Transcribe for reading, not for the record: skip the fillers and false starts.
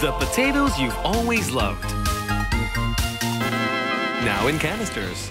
The potatoes you've always loved. Now in canisters.